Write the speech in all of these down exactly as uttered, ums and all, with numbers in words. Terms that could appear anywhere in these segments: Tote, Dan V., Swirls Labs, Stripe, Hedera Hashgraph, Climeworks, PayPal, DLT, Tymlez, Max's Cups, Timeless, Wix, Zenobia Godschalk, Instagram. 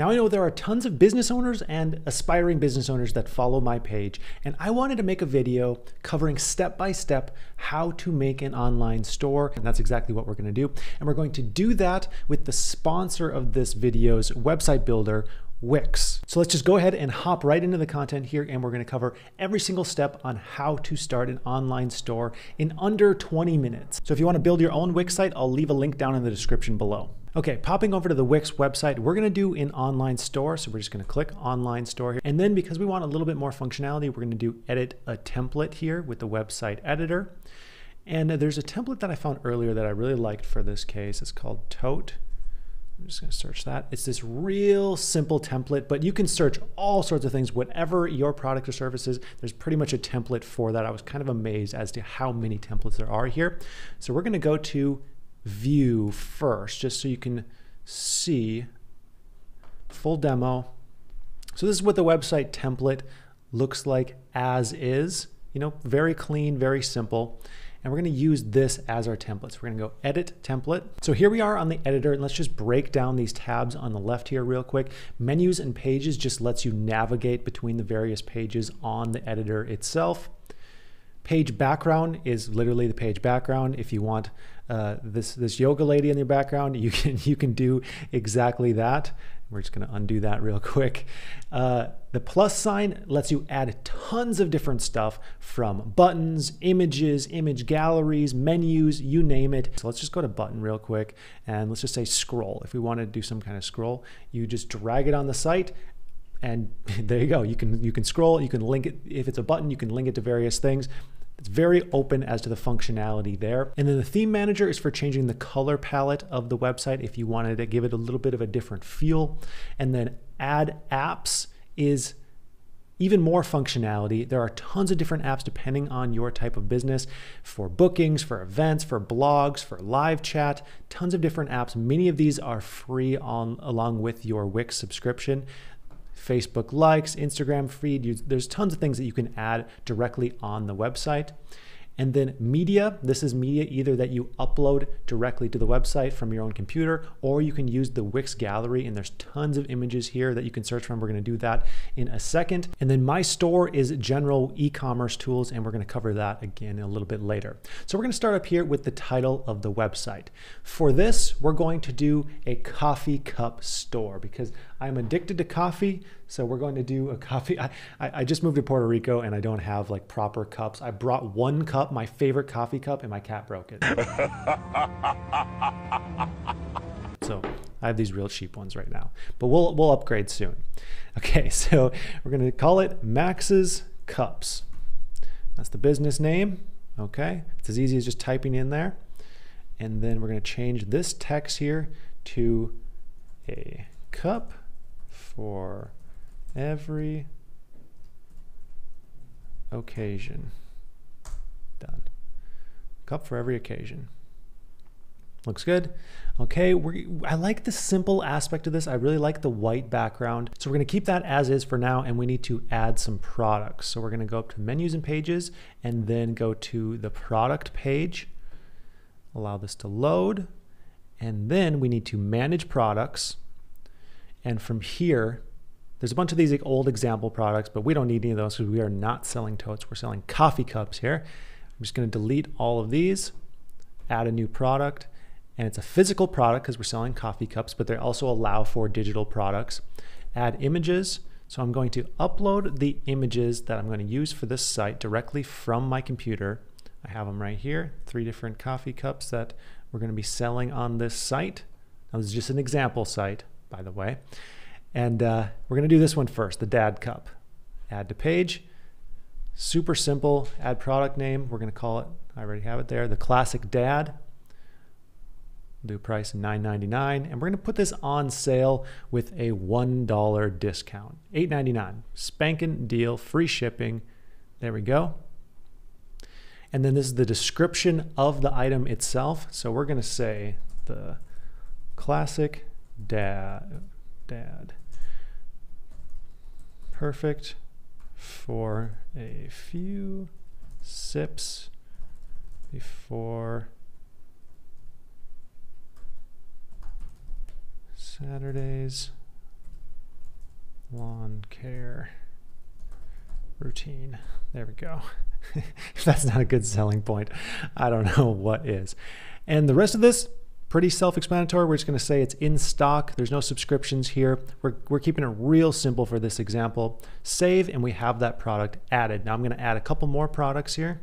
Now I know there are tons of business owners and aspiring business owners that follow my page, and I wanted to make a video covering step-by-step how to make an online store, and that's exactly what we're gonna do. And we're going to do that with the sponsor of this video's website builder, Wix. So let's just go ahead and hop right into the content here, and we're going to cover every single step on how to start an online store in under twenty minutes. So if you want to build your own Wix site, I'll leave a link down in the description below. Okay, popping over to the Wix website, we're going to do an online store. So we're just going to click online store here. And then because we want a little bit more functionality, we're going to do edit a template here with the website editor. And there's a template that I found earlier that I really liked for this case. It's called Tote. I'm just going to search that. It's this real simple template, but you can search all sorts of things, whatever your product or service is. There's pretty much a template for that. I was kind of amazed as to how many templates there are here. So we're going to go to view first, just so you can see full demo. So this is what the website template looks like as is, you know, very clean, very simple. And we're going to use this as our template. So we're going to go edit template. So here we are on the editor, and let's just break down these tabs on the left here real quick. Menus and pages just lets you navigate between the various pages on the editor itself. Page background is literally the page background. If you want uh, this this yoga lady in your background, you can you can do exactly that. We're just going to undo that real quick. Uh, the plus sign lets you add tons of different stuff, from buttons, images, image galleries, menus, you name it. So let's just go to button real quick, and let's just say scroll. If we want to do some kind of scroll, you just drag it on the site, and there you go. You can you can scroll, you can link it. If it's a button, you can link it to various things. It's very open as to the functionality there. And then the theme manager is for changing the color palette of the website if you wanted to give it a little bit of a different feel. And then add apps is even more functionality. There are tons of different apps depending on your type of business, for bookings, for events, for blogs, for live chat, tons of different apps. Many of these are free on along with your Wix subscription. Facebook likes, Instagram feed, you, there's tons of things that you can add directly on the website. And then media, this is media either that you upload directly to the website from your own computer, or you can use the Wix gallery, and there's tons of images here that you can search from. We're gonna do that in a second. And then my store is general e-commerce tools, and we're gonna cover that again a little bit later. So we're gonna start up here with the title of the website. For this, we're going to do a coffee cup store because I'm addicted to coffee. So we're going to do a coffee. I, I just moved to Puerto Rico and I don't have like proper cups. I brought one cup, my favorite coffee cup, and my cat broke it. So I have these real cheap ones right now, but we'll, we'll upgrade soon. Okay, so we're gonna call it Max's Cups. That's the business name, okay? It's as easy as just typing in there. And then we're gonna change this text here to a cup for every occasion. Done. Cup for every occasion. Looks good. Okay, we're, I like the simple aspect of this. I really like the white background. So we're gonna keep that as is for now, and we need to add some products. So we're gonna go up to menus and pages, and then go to the product page. Allow this to load. And then we need to manage products. And from here, there's a bunch of these like old example products, but we don't need any of those because we are not selling totes. We're selling coffee cups here. I'm just going to delete all of these, add a new product, and it's a physical product because we're selling coffee cups, but they also allow for digital products. Add images. So I'm going to upload the images that I'm going to use for this site directly from my computer. I have them right here, three different coffee cups that we're going to be selling on this site. Now, this is just an example site, by the way. And uh, we're gonna do this one first, the dad cup. Add to page, super simple, add product name. We're gonna call it, I already have it there, the classic dad. We'll do price nine ninety-nine, and we're gonna put this on sale with a one dollar discount, eight ninety-nine, spanking deal, free shipping. There we go. And then this is the description of the item itself. So we're gonna say the classic dad. Dad. Perfect for a few sips before Saturday's lawn care routine. There we go. If that's not a good selling point, I don't know what is. And the rest of this, pretty self-explanatory. We're just going to say it's in stock. There's no subscriptions here. We're, we're keeping it real simple for this example. Save, and we have that product added. Now I'm going to add a couple more products here.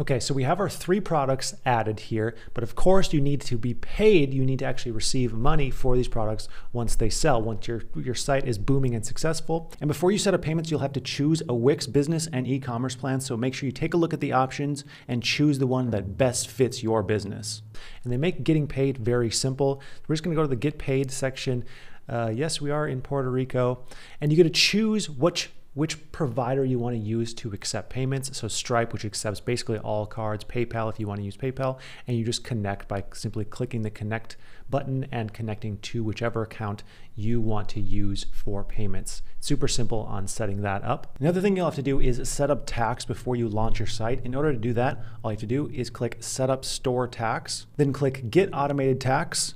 Okay, so we have our three products added here, but of course you need to be paid. You need to actually receive money for these products once they sell, once your, your site is booming and successful. And before you set up payments, you'll have to choose a Wix business and e-commerce plan. So make sure you take a look at the options and choose the one that best fits your business. And they make getting paid very simple. We're just gonna go to the Get Paid section. Uh, yes, we are in Puerto Rico. And you're gonna choose which which provider you want to use to accept payments. So Stripe, which accepts basically all cards, PayPal if you want to use PayPal, and you just connect by simply clicking the connect button and connecting to whichever account you want to use for payments. Super simple on setting that up. Another thing you'll have to do is set up tax before you launch your site. In order to do that, all you have to do is click Set Up Store Tax, then click Get Automated Tax,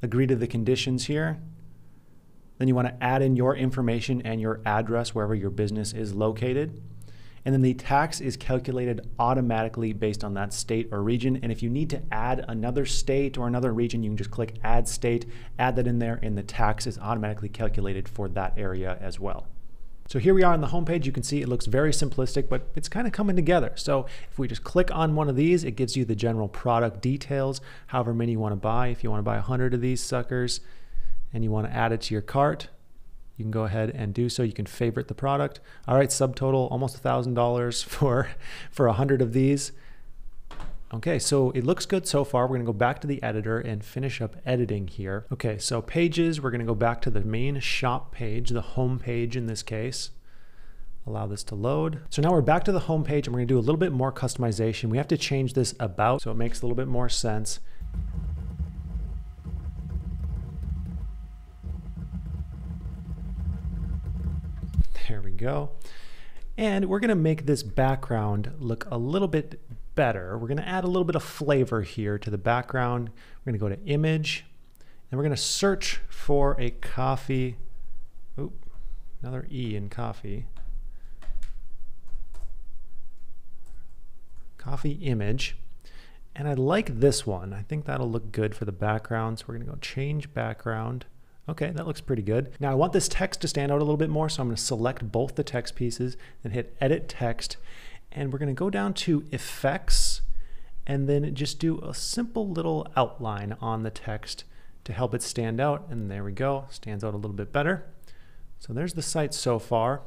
agree to the conditions here. Then you want to add in your information and your address wherever your business is located. And then the tax is calculated automatically based on that state or region. And if you need to add another state or another region, you can just click Add State, add that in there, and the tax is automatically calculated for that area as well. So here we are on the homepage. You can see it looks very simplistic, but it's kind of coming together. So if we just click on one of these, it gives you the general product details, however many you want to buy. If you want to buy one hundred of these suckers, and you want to add it to your cart, you can go ahead and do so. You can favorite the product. All right, subtotal almost one thousand dollars for for one hundred of these. Okay, so it looks good so far. We're going to go back to the editor and finish up editing here. Okay, so pages, we're going to go back to the main shop page, the home page in this case. Allow this to load. So now we're back to the home page, and we're going to do a little bit more customization. We have to change this about so it makes a little bit more sense. There we go. And we're going to make this background look a little bit better. We're going to add a little bit of flavor here to the background. We're going to go to image, and we're going to search for a coffee. Oop, another E in coffee. Coffee image. And I like this one. I think that'll look good for the background. So we're going to go change background. Okay, that looks pretty good. Now I want this text to stand out a little bit more, so I'm going to select both the text pieces, then hit Edit Text, and we're going to go down to Effects, and then just do a simple little outline on the text to help it stand out, and there we go, stands out a little bit better. So there's the site so far.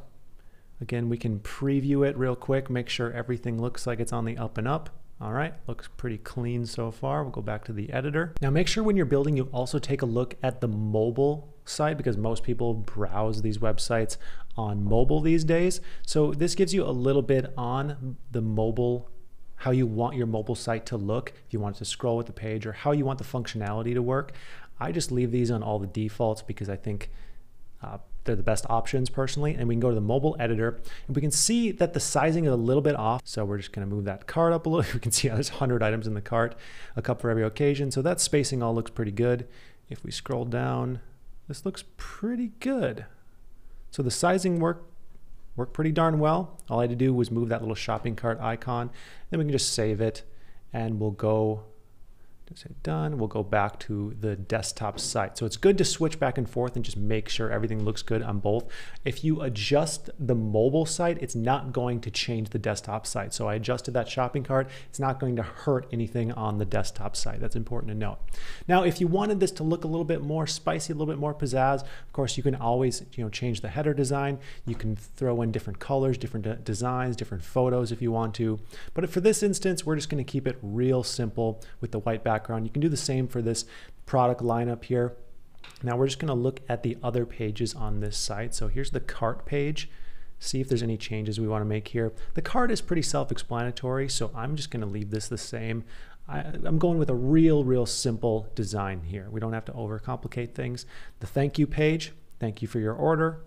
Again, we can preview it real quick, make sure everything looks like it's on the up and up. All right, looks pretty clean so far. We'll go back to the editor. Now make sure when you're building, you also take a look at the mobile side, because most people browse these websites on mobile these days. So this gives you a little bit on the mobile, how you want your mobile site to look, if you want it to scroll with the page, or how you want the functionality to work. I just leave these on all the defaults because I think uh, they're the best options personally. And we can go to the mobile editor, and we can see that the sizing is a little bit off. So we're just going to move that cart up a little. We can see how there's one hundred items in the cart, a cup for every occasion. So that spacing all looks pretty good. If we scroll down, this looks pretty good. So the sizing worked worked pretty darn well. All I had to do was move that little shopping cart icon. Then we can just save it, and we'll go hit done. We'll go back to the desktop site. So it's good to switch back and forth and just make sure everything looks good on both. If you adjust the mobile site, it's not going to change the desktop site. So I adjusted that shopping cart. It's not going to hurt anything on the desktop site. That's important to note. Now, if you wanted this to look a little bit more spicy, a little bit more pizzazz, of course, you can always, you know, change the header design. You can throw in different colors, different de designs, different photos if you want to. But for this instance, we're just going to keep it real simple with the white background. You can do the same for this product lineup here. Now we're just going to look at the other pages on this site. So here's the cart page. See if there's any changes we want to make here. The cart is pretty self-explanatory, so I'm just going to leave this the same. I, I'm going with a real, real simple design here. We don't have to overcomplicate things. The thank you page, thank you for your order,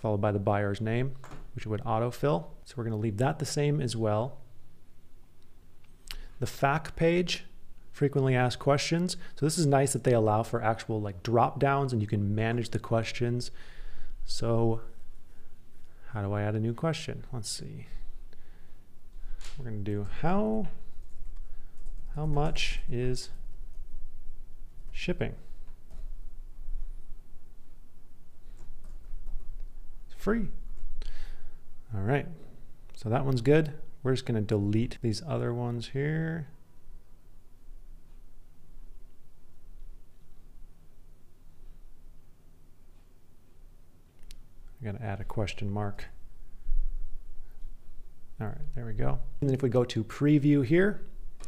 followed by the buyer's name, which would autofill. So we're going to leave that the same as well. the F A Q page, frequently asked questions. So this is nice that they allow for actual like drop downs and you can manage the questions. So how do I add a new question? Let's see. We're going to do how, how much is shipping? It's free. All right. So that one's good. We're just going to delete these other ones here. I'm going to add a question mark. All right, there we go. And then if we go to preview here, you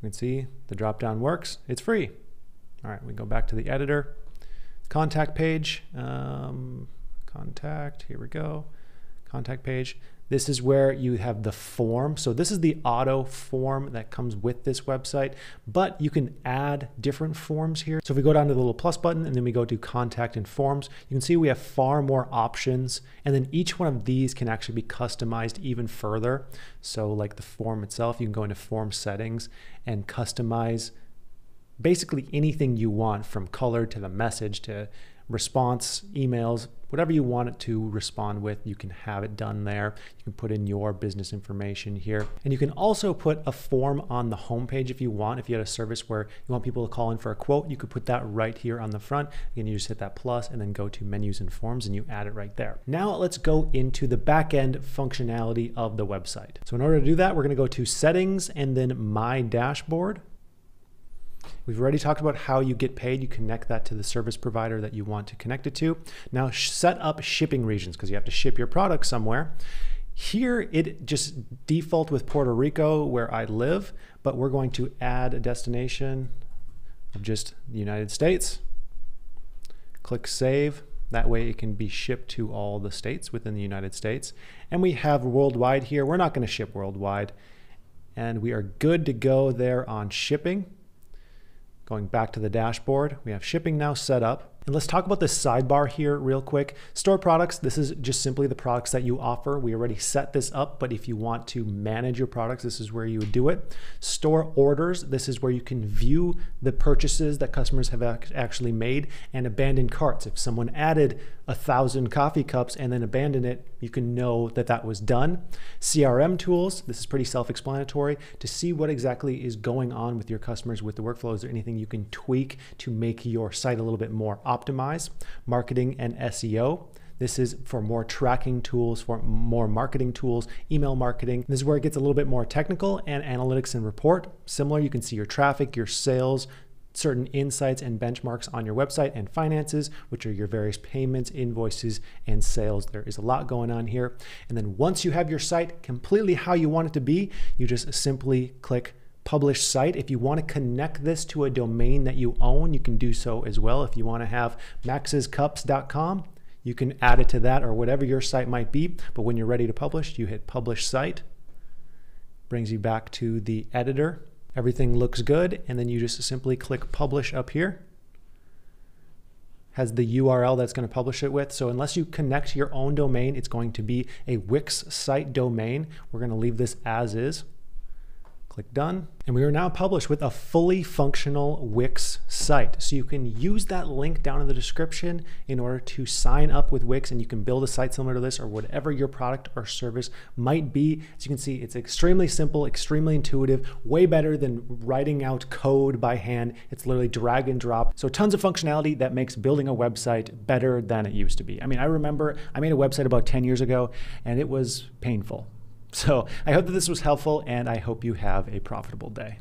can see the drop-down works. It's free. All right, we go back to the editor. Contact page. Um, contact, here we go. Contact page. This is where you have the form. So this is the auto form that comes with this website, but you can add different forms here. So if we go down to the little plus button and then we go to contact and forms, you can see we have far more options. And then each one of these can actually be customized even further. So like the form itself, you can go into form settings and customize basically anything you want, from color to the message to response, emails, whatever you want it to respond with, you can have it done there. You can put in your business information here. And you can also put a form on the homepage if you want. If you had a service where you want people to call in for a quote, you could put that right here on the front. Again, you just hit that plus and then go to menus and forms and you add it right there. Now let's go into the backend functionality of the website. So in order to do that, we're going to go to settings and then my dashboard. We've already talked about how you get paid. You connect that to the service provider that you want to connect it to. Now set up shipping regions, because you have to ship your product somewhere. Here it just default with Puerto Rico, where I live, but we're going to add a destination of just the United States. Click save. That way it can be shipped to all the states within the United States. And we have worldwide here. We're not going to ship worldwide. And we are good to go there on shipping. Going back to the dashboard, we have shipping now set up. And let's talk about this sidebar here real quick. Store products, this is just simply the products that you offer. We already set this up, but if you want to manage your products, this is where you would do it. Store orders, this is where you can view the purchases that customers have actually made, and abandoned carts. If someone added a thousand coffee cups and then abandoned it, you can know that that was done. C R M tools, this is pretty self-explanatory, to see what exactly is going on with your customers, with the workflow. Is there anything you can tweak to make your site a little bit more optimal? Optimize, marketing and S E O. This is for more tracking tools, for more marketing tools, email marketing. This is where it gets a little bit more technical, and analytics and report. Similar, you can see your traffic, your sales, certain insights and benchmarks on your website, and finances, which are your various payments, invoices, and sales. There is a lot going on here. And then once you have your site completely how you want it to be, you just simply click publish site. If you want to connect this to a domain that you own, you can do so as well. If you want to have max's cups dot com, you can add it to that, or whatever your site might be. But when you're ready to publish, you hit publish site. Brings you back to the editor. Everything looks good. And then you just simply click publish up here. Has the U R L that's going to publish it with. So unless you connect your own domain, it's going to be a Wix site domain. We're going to leave this as is. Click done. And we are now published with a fully functional Wix site. So you can use that link down in the description in order to sign up with Wix, and you can build a site similar to this, or whatever your product or service might be. As you can see, it's extremely simple, extremely intuitive, way better than writing out code by hand. It's literally drag and drop. So tons of functionality that makes building a website better than it used to be. I mean, I remember I made a website about ten years ago and it was painful. So I hope that this was helpful, and I hope you have a profitable day.